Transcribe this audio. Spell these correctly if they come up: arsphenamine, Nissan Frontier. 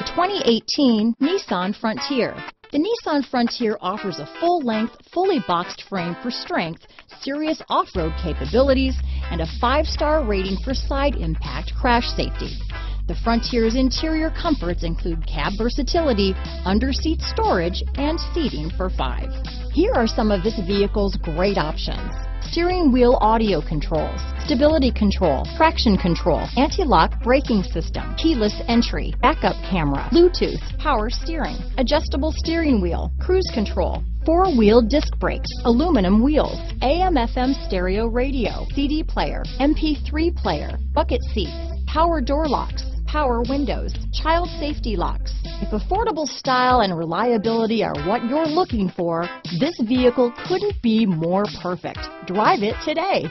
The 2018 Nissan Frontier. The Nissan Frontier offers a full-length, fully boxed frame for strength, serious off-road capabilities, and a 5-star rating for side impact crash safety. The Frontier's interior comforts include cab versatility, under-seat storage, and seating for 5. Here are some of this vehicle's great options: steering wheel audio controls, stability control, traction control, anti-lock braking system, keyless entry, backup camera, Bluetooth, power steering, adjustable steering wheel, cruise control, four-wheel disc brakes, aluminum wheels, AM/FM stereo radio, CD player, MP3 player, bucket seats, power door locks, power windows, child safety locks. If affordable style and reliability are what you're looking for, this vehicle couldn't be more perfect. Drive it today.